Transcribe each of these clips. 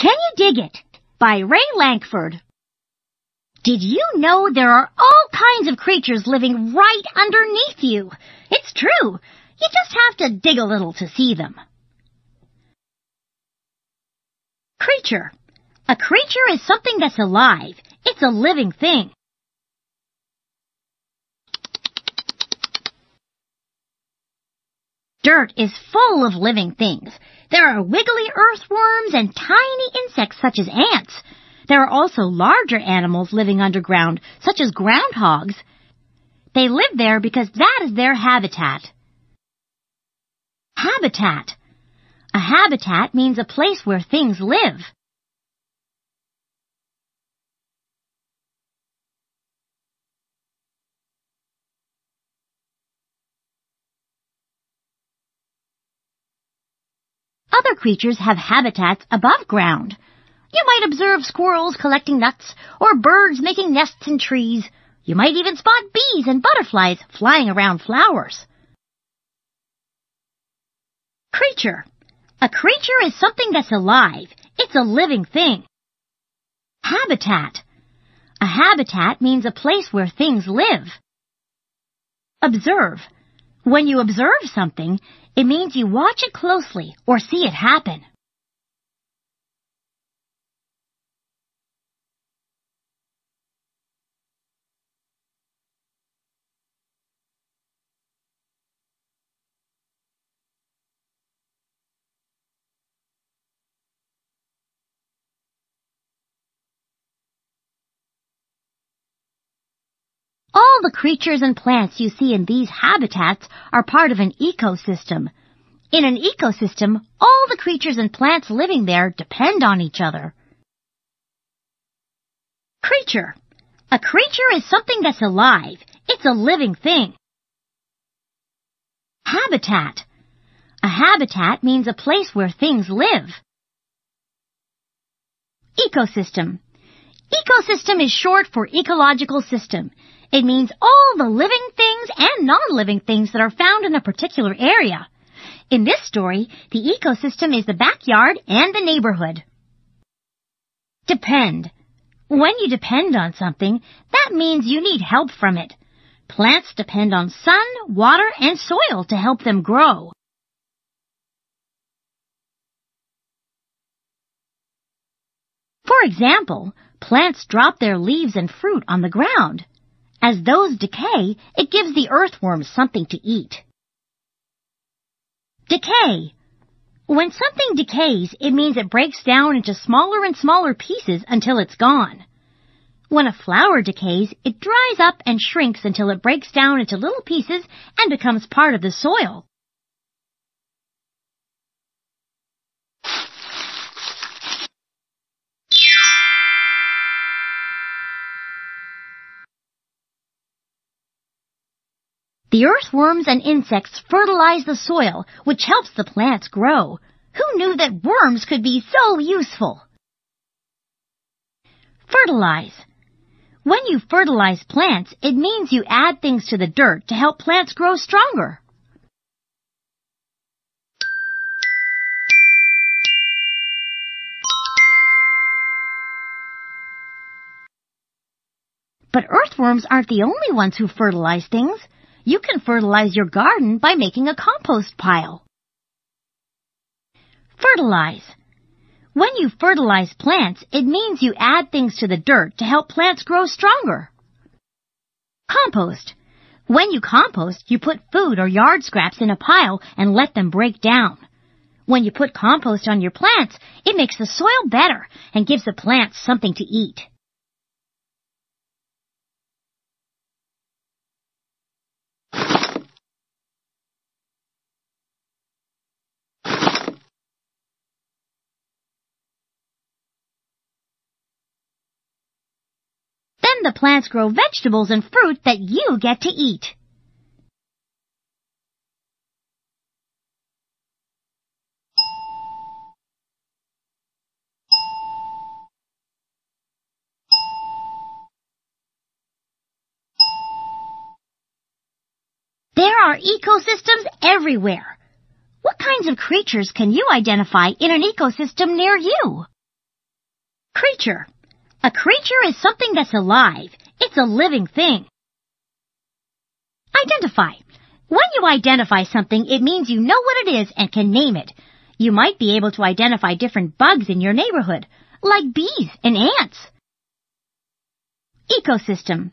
Can You Dig It? By Ray Lankford. Did you know there are all kinds of creatures living right underneath you? It's true. You just have to dig a little to see them. Creature. A creature is something that's alive. It's a living thing. Dirt is full of living things. There are wiggly earthworms and tiny insects such as ants. There are also larger animals living underground, such as groundhogs. They live there because that is their habitat. Habitat. A habitat means a place where things live. Other creatures have habitats above ground. You might observe squirrels collecting nuts or birds making nests in trees. You might even spot bees and butterflies flying around flowers. Creature. A creature is something that's alive. It's a living thing. Habitat. A habitat means a place where things live. Observe. When you observe something, it means you watch it closely or see it happen. All the creatures and plants you see in these habitats are part of an ecosystem. In an ecosystem, all the creatures and plants living there depend on each other. Creature. A creature is something that's alive. It's a living thing. Habitat. A habitat means a place where things live. Ecosystem. Ecosystem is short for ecological system. It means all the living things and non-living things that are found in a particular area. In this story, the ecosystem is the backyard and the neighborhood. Depend. When you depend on something, that means you need help from it. Plants depend on sun, water, and soil to help them grow. For example, plants drop their leaves and fruit on the ground. As those decay, it gives the earthworms something to eat. Decay. When something decays, it means it breaks down into smaller and smaller pieces until it's gone. When a flower decays, it dries up and shrinks until it breaks down into little pieces and becomes part of the soil. The earthworms and insects fertilize the soil, which helps the plants grow. Who knew that worms could be so useful? Fertilize. When you fertilize plants, it means you add things to the dirt to help plants grow stronger. But earthworms aren't the only ones who fertilize things. You can fertilize your garden by making a compost pile. Fertilize. When you fertilize plants, it means you add things to the dirt to help plants grow stronger. Compost. When you compost, you put food or yard scraps in a pile and let them break down. When you put compost on your plants, it makes the soil better and gives the plants something to eat. The plants grow vegetables and fruit that you get to eat. There are ecosystems everywhere. What kinds of creatures can you identify in an ecosystem near you? Creature. A creature is something that's alive. It's a living thing. Identify. When you identify something, it means you know what it is and can name it. You might be able to identify different bugs in your neighborhood, like bees and ants. Ecosystem.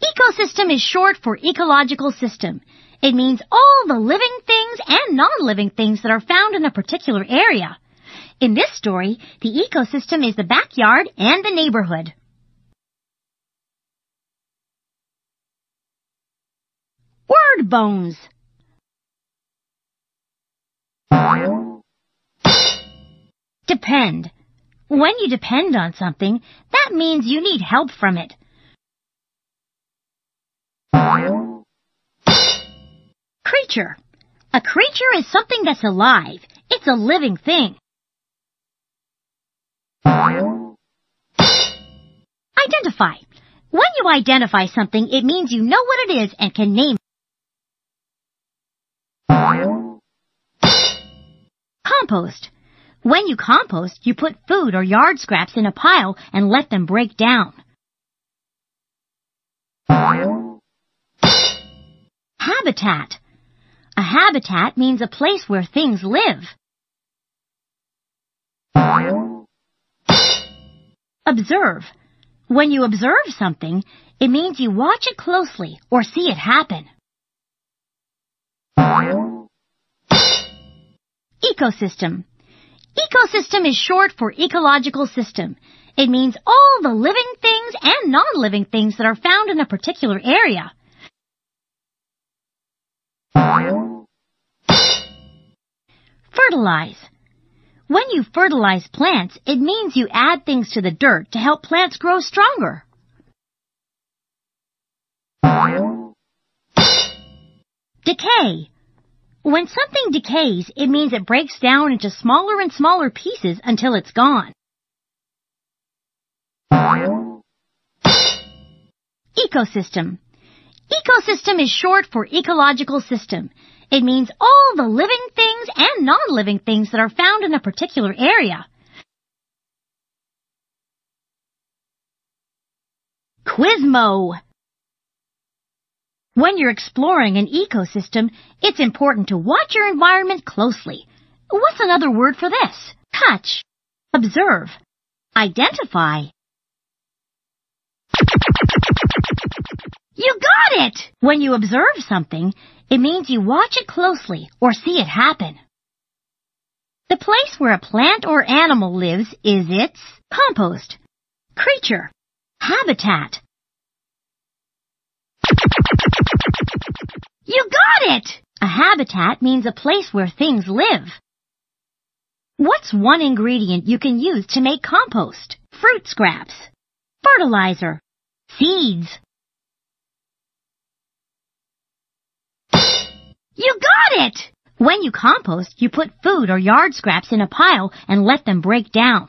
Ecosystem is short for ecological system. It means all the living things and non-living things that are found in a particular area. In this story, the ecosystem is the backyard and the neighborhood. Word bones. Depend. When you depend on something, that means you need help from it. Creature. A creature is something that's alive. It's a living thing. Identify. When you identify something, it means you know what it is and can name it. Compost. When you compost, you put food or yard scraps in a pile and let them break down. Habitat. A habitat means a place where things live. Observe. When you observe something, it means you watch it closely or see it happen. Ecosystem. Ecosystem is short for ecological system. It means all the living things and non-living things that are found in a particular area. Fertilize. When you fertilize plants, it means you add things to the dirt to help plants grow stronger. Decay. When something decays, it means it breaks down into smaller and smaller pieces until it's gone. Ecosystem. Ecosystem is short for ecological system. It means all the living things and non-living things that are found in a particular area. Quizmo. When you're exploring an ecosystem, it's important to watch your environment closely. What's another word for this? Touch. Observe. Identify. You got it! When you observe something, it means you watch it closely or see it happen. The place where a plant or animal lives is its compost, creature, habitat. You got it! A habitat means a place where things live. What's one ingredient you can use to make compost? Fruit scraps, fertilizer, seeds. You got it! When you compost, you put food or yard scraps in a pile and let them break down.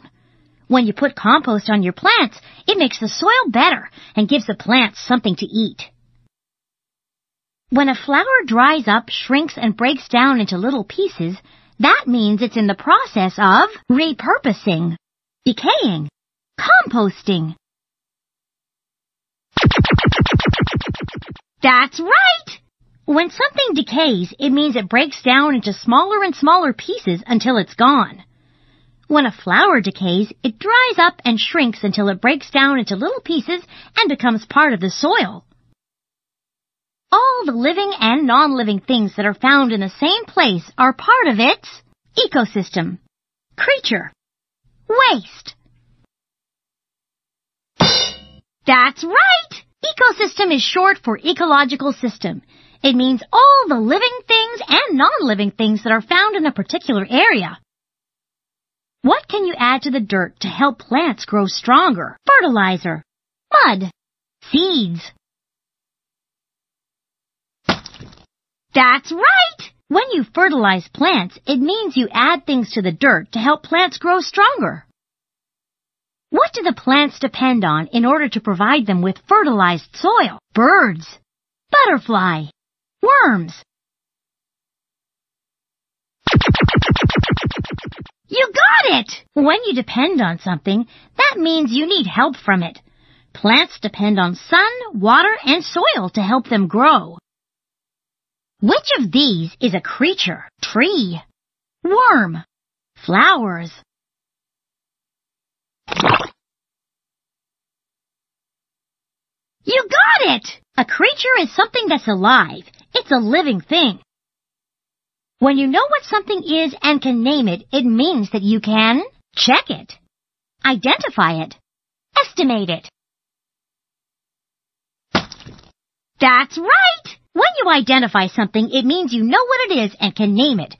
When you put compost on your plants, it makes the soil better and gives the plants something to eat. When a flower dries up, shrinks, and breaks down into little pieces, that means it's in the process of repurposing, decaying, composting. That's right! When something decays, it means it breaks down into smaller and smaller pieces until it's gone. When a flower decays, it dries up and shrinks until it breaks down into little pieces and becomes part of the soil. All the living and non-living things that are found in the same place are part of its ecosystem, creature, waste. That's right! Ecosystem is short for ecological system. It means all the living things and non-living things that are found in a particular area. What can you add to the dirt to help plants grow stronger? Fertilizer, mud, seeds. That's right! When you fertilize plants, it means you add things to the dirt to help plants grow stronger. What do the plants depend on in order to provide them with fertilized soil? Birds, butterfly. Worms. You got it! When you depend on something, that means you need help from it. Plants depend on sun, water, and soil to help them grow. Which of these is a creature, tree, worm, flowers? You got it! A creature is something that's alive. It's a living thing. When you know what something is and can name it, it means that you can check it, identify it, estimate it. That's right! When you identify something, it means you know what it is and can name it.